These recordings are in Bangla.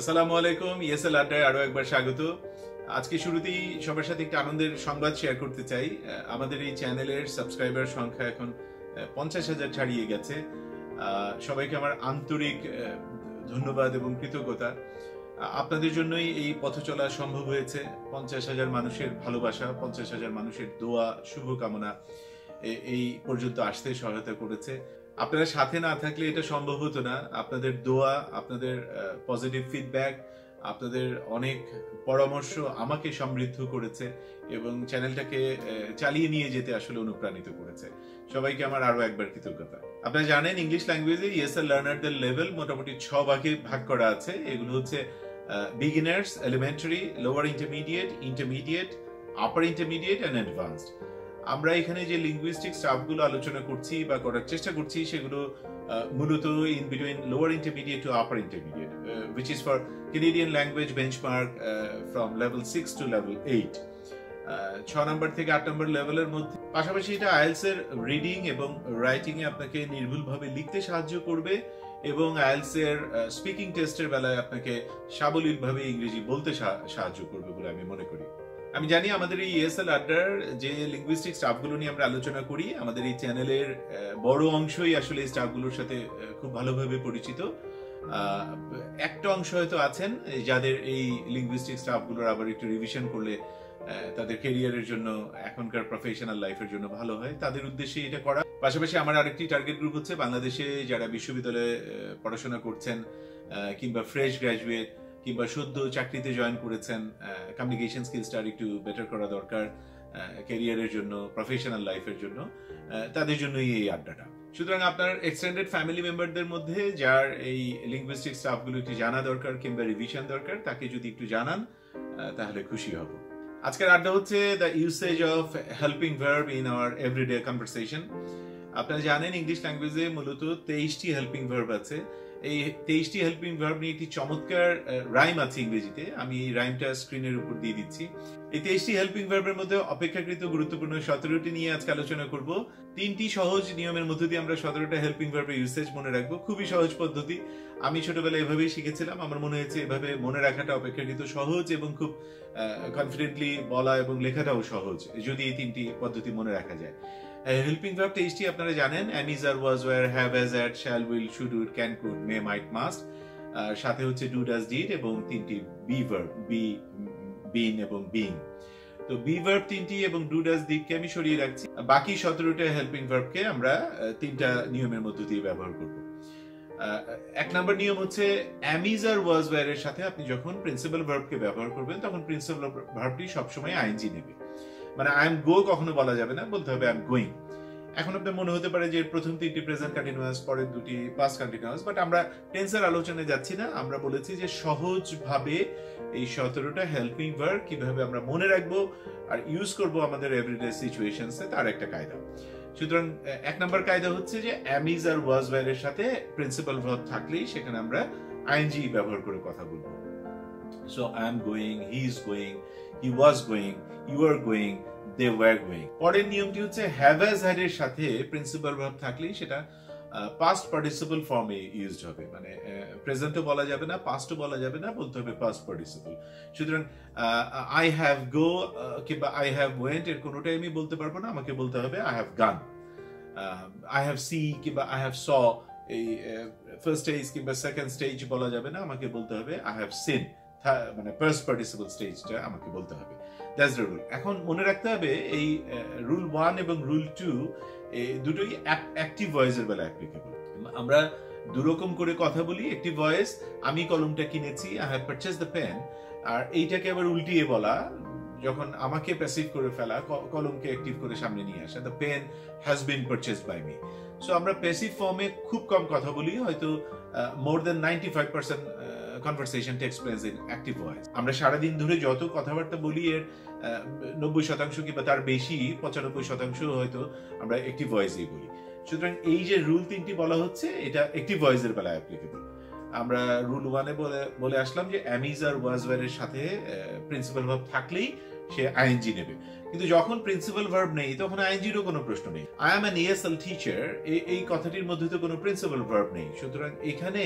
আসসালামু আলাইকুম, ইএসএল আড্ডায় আরো একবার স্বাগত। আজকে শুরুতেই সবার সাথে একটা আনন্দের সংবাদ শেয়ার করতে চাই। আমাদের এই চ্যানেলের সাবস্ক্রাইবার সংখ্যা এখন 50,000 ছাড়িয়ে গেছে। সবাইকে আমার আন্তরিক ধন্যবাদ এবং কৃতজ্ঞতা। আপনাদের জন্যই এই পথ চলা সম্ভব হয়েছে। 50,000 মানুষের ভালোবাসা, 50,000 মানুষের দোয়া, শুভকামনা এই পর্যন্ত আসতে সহায়তা করেছে। আপনারা সাথে না থাকলে এটা সম্ভব হতো না। আপনাদের দোয়া, আপনাদের পজিটিভ ফিডব্যাক, আপনাদের অনেক পরামর্শ আমাকে সমৃদ্ধ করেছে এবং চ্যানেলটাকে চালিয়ে নিয়ে যেতে আসলে অনুপ্রাণিত করেছে। সবাইকে আমার আরো একবার কৃতজ্ঞতা। আপনারা জানেন, ইংলিশ ল্যাঙ্গুয়েজে ইএসএল লার্নারদের লেভেল মোটামুটি 6 ভাগে ভাগ করা আছে। এগুলো হচ্ছে beginners, elementary, lower intermediate, intermediate, upper intermediate and advanced. আমরা এখানে যে লিঙ্গুইস্টিক স্টাফগুলো আলোচনা করছি বা করার চেষ্টা করছি সেগুলো মূলত in between lower intermediate to upper intermediate, which is for Canadian language benchmark from level 6 to level 8. 6 নম্বর থেকে 8 নম্বর লেভেলের মধ্যে। পাশাপাশি এটা IELTS এর রিডিং এবং রাইটিং এ আপনাকে নির্ভুলভাবে লিখতে সাহায্য করবে এবং IELTS এর স্পিকিং টেস্টের বেলায় আপনাকে সাবলীলভাবে ইংরেজি বলতে সাহায্য করবে বলে আমি মনে করি। আমি জানি আমাদের এই ইএসএল আড্ডার যে লিঙ্গুইস্টিক স্টাফগুলো নিয়ে আমরা আলোচনা করি, আমাদের এই চ্যানেলের বড় অংশই আসলে এই স্টাফগুলোর সাথে খুব ভালোভাবে পরিচিত। একটা অংশ হয়তো আছেন যাদের এই লিঙ্গুইস্টিক স্টাফগুলোর আবার একটু রিভিশন করলে তাদের ক্যারিয়ারের জন্য, এখনকার প্রফেশনাল লাইফের জন্য ভালো হয়, তাদের উদ্দেশ্যে এটা করা। পাশাপাশি আমার আরেকটি টার্গেট গ্রুপ হচ্ছে বাংলাদেশে যারা বিশ্ববিদ্যালয়ে পড়াশোনা করছেন কিংবা ফ্রেশ গ্র্যাজুয়েট কিংবা সদ্য চাকরিতে জয়েন করেছেন, কমিউনিকেশন স্কিলসটা একটু বেটার করা দরকার ক্যারিয়ারের জন্য, প্রফেশনাল লাইফের জন্য, তাদের জন্যই এই আড্ডাটা। সুতরাং আপনার এক্সটেন্ডেড ফ্যামিলি মেম্বারদের মধ্যে যার এই লিঙ্গুইস্টিক স্টাফগুলো একটু জানা দরকার কিংবা রিভিশন দরকার, তাকে যদি একটু জানান তাহলে খুশি হব। আজকের আড্ডা হচ্ছে the usage of helping verb in our everyday conversation. আপনারা জানেন ইংলিশ ল্যাঙ্গুয়েজে মূলত 23টি হেল্পিং ভার্ব আছে। এই 23টি হেল্পিং ভার্ব নিয়ে একটি চমৎকার রাইম আছে ইংরেজিতে, আমি রাইমটা স্ক্রিনের উপর দিয়ে দিচ্ছি। এই 23টি হেল্পিং ভার্বের মধ্যে অপেক্ষাকৃত গুরুত্বপূর্ণ 17টি নিয়ে আজকে আলোচনা করব। 3টি সহজ নিয়মের মধ্য দিয়ে আমরা 17টা হেল্পিং ভার্বের ইউসেজ মনে রাখবো। খুবই সহজ পদ্ধতি, আমি ছোটবেলায় এভাবেই শিখেছিলাম। আমার মনে হয়েছে এভাবে মনে রাখাটা অপেক্ষাকৃত সহজ এবং খুব কনফিডেন্টলি বলা এবং লেখাটাও সহজ যদি এই 3টি পদ্ধতি মনে রাখা যায়। হেল্পিং ভার্ব 23টি আপনারা জানেন, am, is, are, was, were, have, has, had, shall, will, should, would, can, could, may, might, must, সাথে হচ্ছে do, does, did এবং 3টি be verb, be, been এবং being। তো be verb 3টি এবং do, does, did কে আমি সরিয়ে রাখছি। বাকি 17টা হেল্পিং ভার্বকে আমরা 3টা নিয়মের মধ্য দিয়ে ব্যবহার করব। এক নম্বর নিয়ম হচ্ছে am, is, are, was, were এর সাথে আপনি যখন প্রিন্সিপাল ভার্বকে ব্যবহার করবেন তখন প্রিন্সিপাল ভার্বটি সবসময় আইএনজি নেবে। মানে আই এম গো কখনো বলা যাবে না, বলতে হবে আই এম গোয়িং। এখন আপনার মনে হতে পারে যে প্রথম 3টি প্রেজেন্ট কন্টিনিউয়াস, পরের 2টি পাস্ট কন্টিনিউয়াস, বাট আমরা টেন্সের আলোচনায় যাচ্ছি না। আমরা বলেছি যে সহজভাবে এই 17টা হেল্পিং ভার্ব কিভাবে আমরা মনে রাখবো আর ইউজ করবো আমাদের এভরিডে সিচুয়েশনসে, তার একটা কায়দা। সুতরাং এক নম্বর কায়দা হচ্ছে যে am, is, are, was, were এর সাথে প্রিন্সিপাল ভার্ব থাকলেই সেখানে আমরা আইএনজি ব্যবহার করে কথা বলবো। So I am going, he is going, he was going, you are going, they were going. পরের নিয়মটি হচ্ছে have, has, had এর সাথে প্রিন্সিপাল ভার্ব থাকলেই সেটা past participle form এ ইউজড হবে। মানে প্রেজেন্টও বলা যাবে না, পাস্টও বলা যাবে না, বলতে হবে past participle। সুতরাং I have go কিংবা I have went এর কোনোটাই আমি বলতে পারবো না, আমাকে বলতে হবে I have gone, I have see কিংবা I have saw। এই ফার্স্ট স্টেজ কিংবা সেকেন্ড স্টেজ বলা যাবে না, আমাকে বলতে হবে I have seen। মানে ফার্স্ট পার্টিসিপল স্টেজটা আমাকে বলতে হবে, দ্যাটস দ্য রুল। এখন মনে রাখতে হবে এই রুল 1 এবং রুল 2 এই দুটোই অ্যাক্টিভ ভয়েসের বেলা অ্যাপ্লিকেবল। আমরা দুরকম করে কথা বলি। অ্যাক্টিভ ভয়েস, আমি কলমটা কিনেছি, I have purchase the pen. আর এইটাকে আবার উল্টিয়ে বলা, যখন আমাকে প্যাসিভ করে ফেলা, কলমকে অ্যাক্টিভ করে সামনে নিয়ে আসা, the pen has been purchased by me. So আমরা প্যাসিভ ফর্মে খুব কম কথা বলি, হয়তো more than 95% conversation takes place in active voice. আমরা সারাদিন ধরে যত কথাবার্তা বলি এর 90% কিংবা তার বেশি, 95% হয়তো আমরা active voice-এই বলি। সুতরাং এই যে রুল 3টি বলা হচ্ছে এটা active voice-এর বেলায় applicable। আমরা রুল 1 এ বলে আসলাম যে am, is, are, was, were এর সাথে প্রিন্সিপাল ভার্ব থাকলেই সে আইএনজি নেবে, কিন্তু যখন প্রিন্সিপাল ভার্ব নেই তখন আইএনজিরও কোনো প্রশ্ন নেই। I am an ESL teacher, এই কথাটির মধ্যে তো কোনো প্রিন্সিপাল ভার্ব নেই। সুতরাং এখানে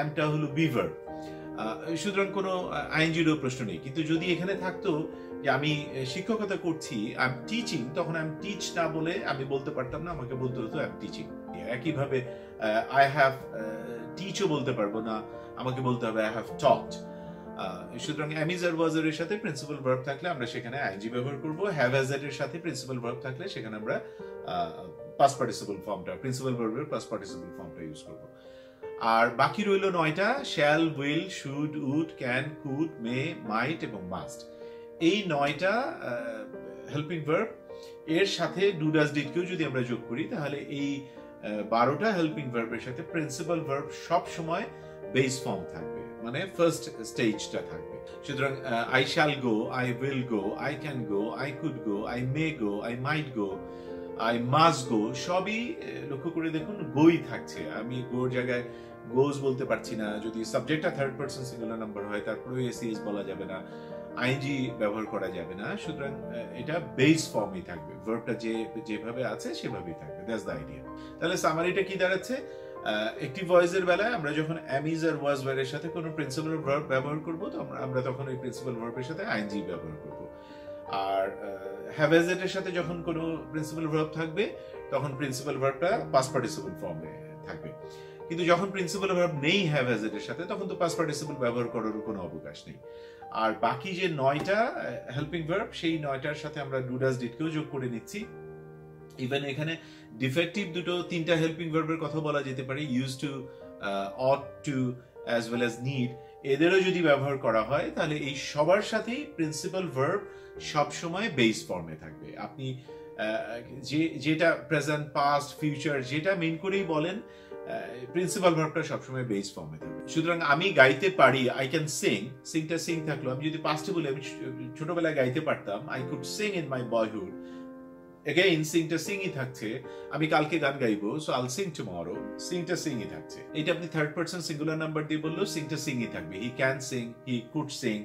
আমটা হলো বি ভার্ব। সুতরাং কোনো আইনজিরও প্রশ্ন নেই। কিন্তু যদি এখানে থাকতো যে আমি শিক্ষকতা করছি, আই এম টিচিং, তখন আই এম টিচ না বলে আমি বলতে পারতাম না, আমাকে বলতে হতো আই এম টিচিং। একইভাবে আই হ্যাভ টিচও বলতে পারবো না, আমাকে বলতে হবে আই হ্যাভ টট। সুতরাং অ্যামিজার ওয়াজারের সাথে প্রিন্সিপাল ভার্ব থাকলে আমরা সেখানে আইএনজি ব্যবহার করব, হ্যাভ হ্যাজারের সাথে প্রিন্সিপাল ভার্ব থাকলে সেখানে আমরা পাস্ট পার্টিসিপল ফর্মটা, প্রিন্সিপাল ভার্বের পাস্ট পার্টিসিপল ফর্মটা ইউজ করব। আর বাকি রইল 9টা, shall, will, should, would, can, could, may, might এবং মাস্ট। এই 9টা হেল্পিং ভার্ব, এর সাথে ডু, ডাজ, ডিড কেও যদি আমরা যোগ করি তাহলে এই 12টা হেল্পিং ভার্বের সাথে প্রিন্সিপাল ভার্ব সব সময় বেস ফর্ম থাকবে, মানে ফার্স্ট স্টেজটা থাকবে। সুতরাং I shall go, I will go, I can go, I could go, I may go, I might go, I must go, সবই লক্ষ্য করে দেখুন গোই থাকছে। আমি গোর জায়গায় গোজ বলতে পারছি না, যদি সাবজেক্টটা থার্ড পারসন সিঙ্গুলার নাম্বার হয় তারপরে এসিএস বলা যাবে না, আইএনজি ব্যবহার করা যাবে না। সুতরাং এটা বেস ফর্মই থাকবে, ভার্বটা যেভাবে আছে সেভাবেই থাকবে। That's the idea. তাহলে সামারিটা কি দাঁড়াচ্ছে, একটি ভয়েসের বেলায় আমরা যখন অ্যামিজ আর ওয়াজ ভার্বের সাথে কোনো প্রিন্সিপাল ভার্ব ব্যবহার করব তো আমরা তখন ওই প্রিন্সিপাল ভার্বের সাথে আইএনজি ব্যবহার করব। আর হ্যাভ হ্যাজ এর সাথে যখন কোনো প্রিন্সিপাল ভার্ব থাকবে তখন প্রিন্সিপাল ভার্বটা পাস্ট পার্টিসিপল ফর্মে থাকবে। কিন্তু যখন প্রিন্সিপাল ভার্ব নেই হ্যাভ হ্যাজ এর সাথে, তখন তো পাস্ট পার্টিসিপল ব্যবহার করার কোনো অবকাশ নেই। আর বাকি যে 9টা হেল্পিং ভার্ব, সেই 9টার সাথে আমরা ডু, ডাজ, ডিড কেও যোগ করে নিচ্ছি। ইভেন এখানে ডিফেক্টিভ 2-3টা হেল্পিং ভার্বের কথা বলা যেতে পারে, use to, ought to, as well as need, এদেরও যদি ব্যবহার করা হয় তাহলে এই সবার সাথেই প্রিন্সিপাল ভার্ব সবসময় বেস ফর্মে থাকবে। আপনি যেটা প্রেজেন্ট, পাস্ট, ফিউচার যেটা মেন করেই বলেন, প্রিন্সিপাল ভার্বটা সবসময় বেস ফর্মে থাকবে। সুতরাং আমি গাইতে পারি, আই ক্যান সিং, সিংটা সিং থাকলো। আমি যদি পাস্টে বলি আমি ছোটবেলায় গাইতে পারতাম, I could sing in my boyhood, again সিংটা সিংই থাকছে। আমি কালকে গান গাইবো, সো আল সিং টুমরো, সিংটা সিংই থাকছে। এটা আপনি থার্ড পারসন সিঙ্গুলার নাম্বার দিয়ে বললেও সিংটা সিংই থাকবে, he can sing, he could sing,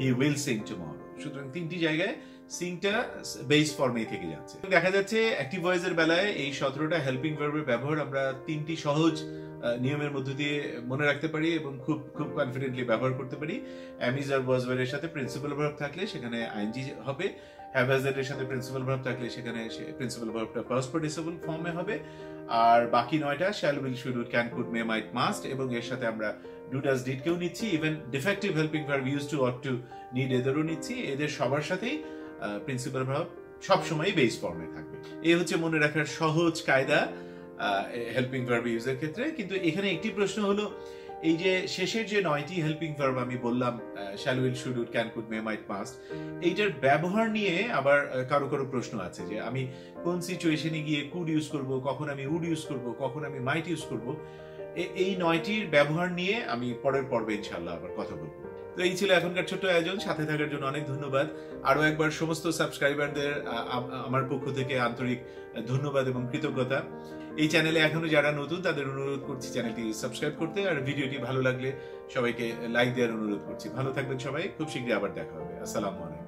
he will sing tomorrow. সুতরাং 3টি জায়গায় সিংটা বেস ফর্মেই থেকে যাচ্ছে। দেখা যাচ্ছে অ্যাক্টিভ ভয়েসের বেলায় এই 17টা হেল্পিং ভার্বের ব্যবহার আমরা 3টি সহজ নিয়মের মধ্য দিয়ে মনে রাখতে পারি এবং খুব খুব কনফিডেন্টলি ব্যবহার করতে পারি। অ্যামিজ আর ওয়াজ ভার্বের সাথে প্রিন্সিপাল ভার্ব থাকলে সেখানে আইএনজি হবে, হ্যাভ হ্যাজ এর সাথে প্রিন্সিপাল ভার্ব থাকলে সেখানে প্রিন্সিপাল ভার্বটা পাস্ট পার্টিসিপল ফর্মে হবে। আর বাকি 9টা shall, will, should, would, can, could, may, might, must, এবং এর সাথে আমরা ডু, ডাজ, ডিড কেও নিচ্ছি। Even defective helping verb, use to, ought to, need, এদেরও নিচ্ছি। এদের সবার সাথেই প্রিন্সিপাল ভার্ব সবসময় বেস ফর্মে থাকবে। এই হচ্ছে মনে রাখার সহজ কায়দা হেল্পিং ভার্ব ইউজের ক্ষেত্রে। কিন্তু এখানে একটি প্রশ্ন হলো, এই যে শেষের যে 9টি হেল্পিং ভার্ব আমি বললাম, shall, will, should, would, can, could, may, might, must, এইটার ব্যবহার নিয়ে আবার কারো কারো প্রশ্ন আছে যে আমি কোন সিচুয়েশনে গিয়ে কুড ইউজ করব, কখন আমি উড ইউজ করব, কখন আমি মাইট ইউজ করব। এই 9টির ব্যবহার নিয়ে আমি পরের পর্বে ইনশাআল্লাহ আবার কথা বলবো। তো এই ছিল এখনকার ছোট্ট আয়োজন, সাথে থাকার জন্য অনেক ধন্যবাদ। আরো একবার সমস্ত সাবস্ক্রাইবারদের আমার পক্ষ থেকে আন্তরিক ধন্যবাদ এবং কৃতজ্ঞতা। এই চ্যানেলে এখনো যারা নতুন তাদের অনুরোধ করছি চ্যানেলটি সাবস্ক্রাইব করতে, আর ভিডিওটি ভালো লাগলে সবাইকে লাইক দেওয়ার অনুরোধ করছি। ভালো থাকবেন সবাই, খুব শীঘ্রই আবার দেখা হবে। আসসালামু আলাইকুম।